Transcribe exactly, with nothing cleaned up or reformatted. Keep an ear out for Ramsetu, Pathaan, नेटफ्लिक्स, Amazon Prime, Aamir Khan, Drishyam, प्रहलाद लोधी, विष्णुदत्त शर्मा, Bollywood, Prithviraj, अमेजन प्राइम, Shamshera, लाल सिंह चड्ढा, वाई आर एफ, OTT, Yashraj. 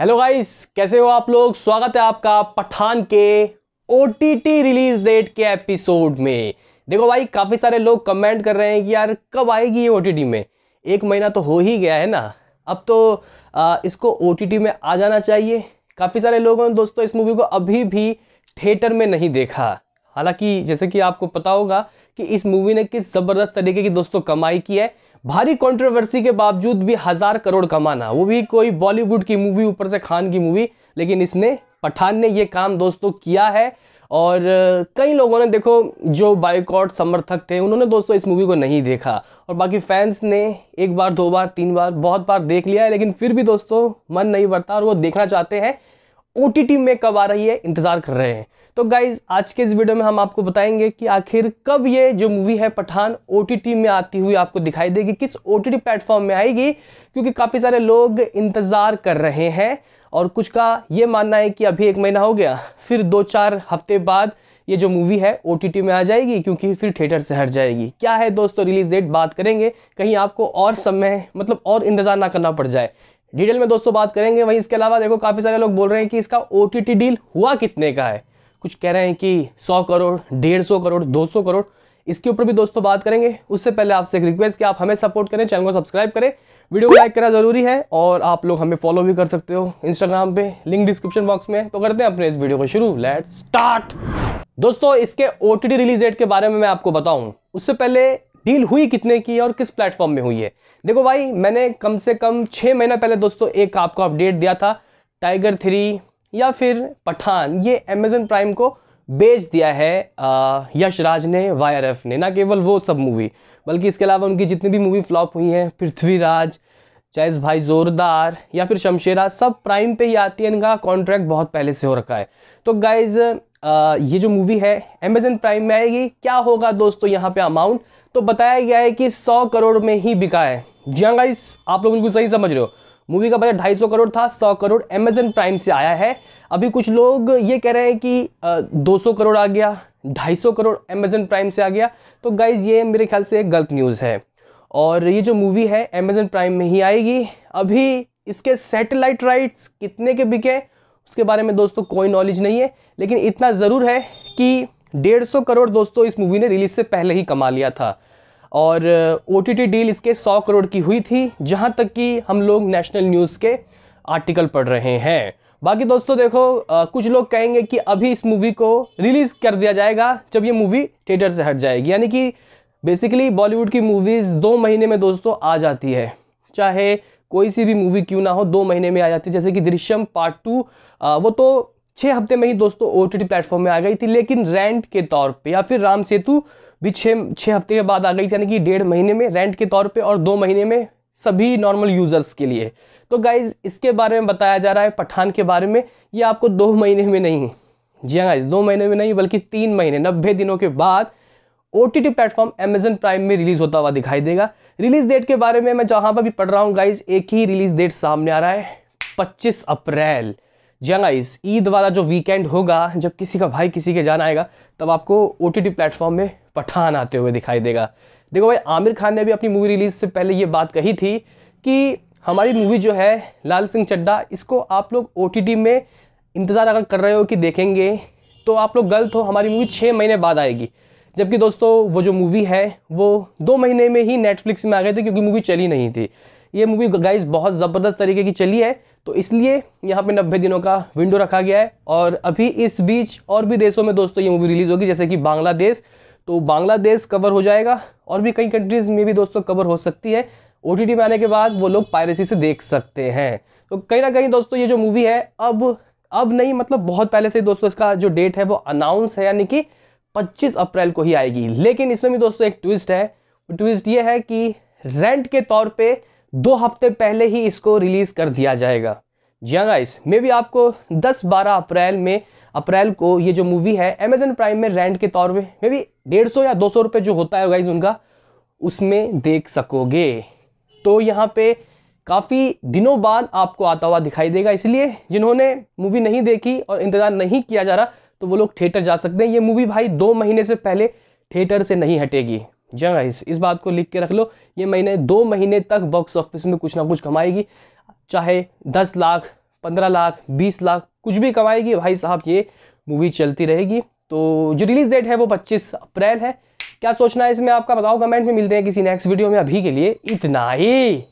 Hello guys, कैसे हो आप लोग। स्वागत है आपका पठान के ओटीटी रिलीज डेट के एपिसोड में। देखो भाई, काफ़ी सारे लोग कमेंट कर रहे हैं कि यार कब आएगी ये ओटीटी में। एक महीना तो हो ही गया है ना, अब तो आ, इसको ओटीटी में आ जाना चाहिए। काफ़ी सारे लोगों ने दोस्तों इस मूवी को अभी भी थिएटर में नहीं देखा। हालांकि जैसे कि आपको पता होगा कि इस मूवी ने किस ज़बरदस्त तरीके की दोस्तों कमाई की है। भारी कंट्रोवर्सी के बावजूद भी हज़ार करोड़ कमाना, वो भी कोई बॉलीवुड की मूवी, ऊपर से खान की मूवी। लेकिन इसने, पठान ने ये काम दोस्तों किया है। और कई लोगों ने देखो, जो बायकॉट समर्थक थे, उन्होंने दोस्तों इस मूवी को नहीं देखा। और बाकी फैंस ने एक बार, दो बार, तीन बार, बहुत बार देख लिया है, लेकिन फिर भी दोस्तों मन नहीं भरता और वो देखना चाहते हैं। ओटीटी में कब आ रही है, इंतज़ार कर रहे हैं। तो गाइज़, आज के इस वीडियो में हम आपको बताएंगे कि आखिर कब ये जो मूवी है पठान ओटीटी में आती हुई आपको दिखाई देगी, किस ओटीटी प्लेटफॉर्म में आएगी, क्योंकि काफ़ी सारे लोग इंतज़ार कर रहे हैं। और कुछ का ये मानना है कि अभी एक महीना हो गया, फिर दो चार हफ्ते बाद ये जो मूवी है ओटीटी में आ जाएगी, क्योंकि फिर थिएटर से हट जाएगी। क्या है दोस्तों रिलीज़ डेट, बात करेंगे, कहीं आपको और समय मतलब और इंतज़ार ना करना पड़ जाए। डिटेल में दोस्तों बात करेंगे। वहीं इसके अलावा देखो, काफ़ी सारे लोग बोल रहे हैं कि इसका ओटीटी डील हुआ कितने का है। कुछ कह रहे हैं कि सौ करोड़, डेढ़ सौ करोड़, दो सौ करोड़। इसके ऊपर भी दोस्तों बात करेंगे। उससे पहले आपसे एक रिक्वेस्ट कि आप हमें सपोर्ट करें, चैनल को सब्सक्राइब करें, वीडियो को लाइक करना ज़रूरी है। और आप लोग हमें फॉलो भी कर सकते हो इंस्टाग्राम पे, लिंक डिस्क्रिप्शन बॉक्स में। तो करते हैं अपने इस वीडियो को शुरू, लेट्स स्टार्ट। दोस्तों इसके ओटीटी रिलीज डेट के बारे में मैं आपको बताऊँ, उससे पहले डील हुई कितने की है और किस प्लेटफॉर्म में हुई है। देखो भाई, मैंने कम से कम छः महीना पहले दोस्तों एक आपको अपडेट दिया था, टाइगर थ्री या फिर पठान ये अमेजन प्राइम को बेच दिया है यशराज ने, वाई आर एफ ने। ना केवल वो सब मूवी, बल्कि इसके अलावा उनकी जितनी भी मूवी फ्लॉप हुई हैं, पृथ्वीराज, चाहे भाई जोरदार या फिर शमशेरा, सब प्राइम पे ही आती है। इनका कॉन्ट्रैक्ट बहुत पहले से हो रखा है। तो गाइज़ ये जो मूवी है अमेजन प्राइम में आएगी। क्या होगा दोस्तों यहाँ पे अमाउंट, तो बताया गया है कि सौ करोड़ में ही बिका है। जी हाँ गाइज़, आप लोग बिल्कुल सही समझ रहे हो। मूवी का बजट ढाई सौ करोड़ था, सौ करोड़ अमेजन प्राइम से आया है। अभी कुछ लोग ये कह रहे हैं कि दो सौ करोड़ आ गया, ढाई सौ करोड़ अमेजन प्राइम से आ गया। तो गाइज़ ये मेरे ख्याल से एक गलत न्यूज़ है। और ये जो मूवी है अमेजन प्राइम में ही आएगी। अभी इसके सैटेलाइट राइट्स कितने के बिके उसके बारे में दोस्तों कोई नॉलेज नहीं है, लेकिन इतना ज़रूर है कि डेढ़ सौ करोड़ दोस्तों इस मूवी ने रिलीज से पहले ही कमा लिया था। और ओटीटी डील इसके सौ करोड़ की हुई थी, जहाँ तक कि हम लोग नेशनल न्यूज़ के आर्टिकल पढ़ रहे हैं। बाकी दोस्तों देखो, आ, कुछ लोग कहेंगे कि अभी इस मूवी को रिलीज़ कर दिया जाएगा जब ये मूवी थिएटर से हट जाएगी। यानी कि बेसिकली बॉलीवुड की मूवीज़ दो महीने में दोस्तों आ जाती है, चाहे कोई सी भी मूवी क्यों ना हो, दो महीने में आ जाती है। जैसे कि दृश्यम पार्ट टू, वो तो छः हफ्ते में ही दोस्तों ओटीटी प्लेटफॉर्म में आ गई थी, लेकिन रेंट के तौर पे, या फिर रामसेतु भी छः छः हफ्ते के बाद आ गई थी, यानी कि डेढ़ महीने में रेंट के तौर पे और दो महीने में सभी नॉर्मल यूज़र्स के लिए। तो गाइज़ इसके बारे में बताया जा रहा है पठान के बारे में, ये आपको दो महीने में नहीं, जी हाँ गाइज़, दो महीने में नहीं बल्कि तीन महीने नब्बे दिनों के बाद ओटीटी प्लेटफॉर्म अमेजन प्राइम में रिलीज़ होता हुआ दिखाई देगा। रिलीज़ डेट के बारे में मैं जहाँ पर भी पढ़ रहा हूँ गाइज़, एक ही रिलीज़ डेट सामने आ रहा है, पच्चीस अप्रैल। जी हाँ गाइज़, ईद वाला जो वीकेंड होगा, जब किसी का भाई किसी के जान आएगा, तब आपको ओटीटी प्लेटफॉर्म में पठान आते हुए दिखाई देगा। देखो भाई, आमिर खान ने भी अपनी मूवी रिलीज़ से पहले ये बात कही थी कि हमारी मूवी जो है लाल सिंह चड्ढा, इसको आप लोग ओटीटी में इंतज़ार अगर कर रहे हो कि देखेंगे तो आप लोग गलत हो, हमारी मूवी छः महीने बाद आएगी। जबकि दोस्तों वो जो मूवी है वो दो महीने में ही नेटफ्लिक्स में आ गई थी, क्योंकि मूवी चली नहीं थी। ये मूवी गाइज़ बहुत ज़बरदस्त तरीके की चली है, तो इसलिए यहाँ पे नब्बे दिनों का विंडो रखा गया है। और अभी इस बीच और भी देशों में दोस्तों ये मूवी रिलीज़ होगी, जैसे कि बांग्लादेश, तो बांग्लादेश कवर हो जाएगा। और भी कई कंट्रीज़ में भी दोस्तों कवर हो सकती है। ओटीटी में आने के बाद वो लोग पायरेसी से देख सकते हैं। तो कहीं ना कहीं दोस्तों ये जो मूवी है, अब अब नहीं मतलब बहुत पहले से दोस्तों इसका जो डेट है वो अनाउंस है, यानी कि पच्चीस अप्रैल को ही आएगी। लेकिन इसमें भी दोस्तों एक ट्विस्ट है। ट्विस्ट ये है कि रेंट के तौर पे दो हफ्ते पहले ही इसको रिलीज़ कर दिया जाएगा। जी हाँ गाइस, मे भी आपको दस बारह अप्रैल में अप्रैल को ये जो मूवी है अमेजन प्राइम में रेंट के तौर पे मे भी डेढ़ सौ या दो सौ रुपये जो होता है गाइस उनका, उसमें देख सकोगे। तो यहाँ पे काफ़ी दिनों बाद आपको आता हुआ दिखाई देगा। इसलिए जिन्होंने मूवी नहीं देखी और इंतज़ार नहीं किया जा रहा, तो वो लोग थिएटर जा सकते हैं। ये मूवी भाई दो महीने से पहले थिएटर से नहीं हटेगी। जी हाँ गाइस, इस बात को लिख के रख लो, ये महीने दो महीने तक बॉक्स ऑफिस में कुछ ना कुछ कमाएगी, चाहे दस लाख पंद्रह लाख, बीस लाख कुछ भी कमाएगी भाई साहब, ये मूवी चलती रहेगी। तो जो रिलीज डेट है वो पच्चीस अप्रैल है। क्या सोचना है इसमें आपका बताओ कमेंट में। मिलते हैं किसी नेक्स्ट वीडियो में, अभी के लिए इतना ही।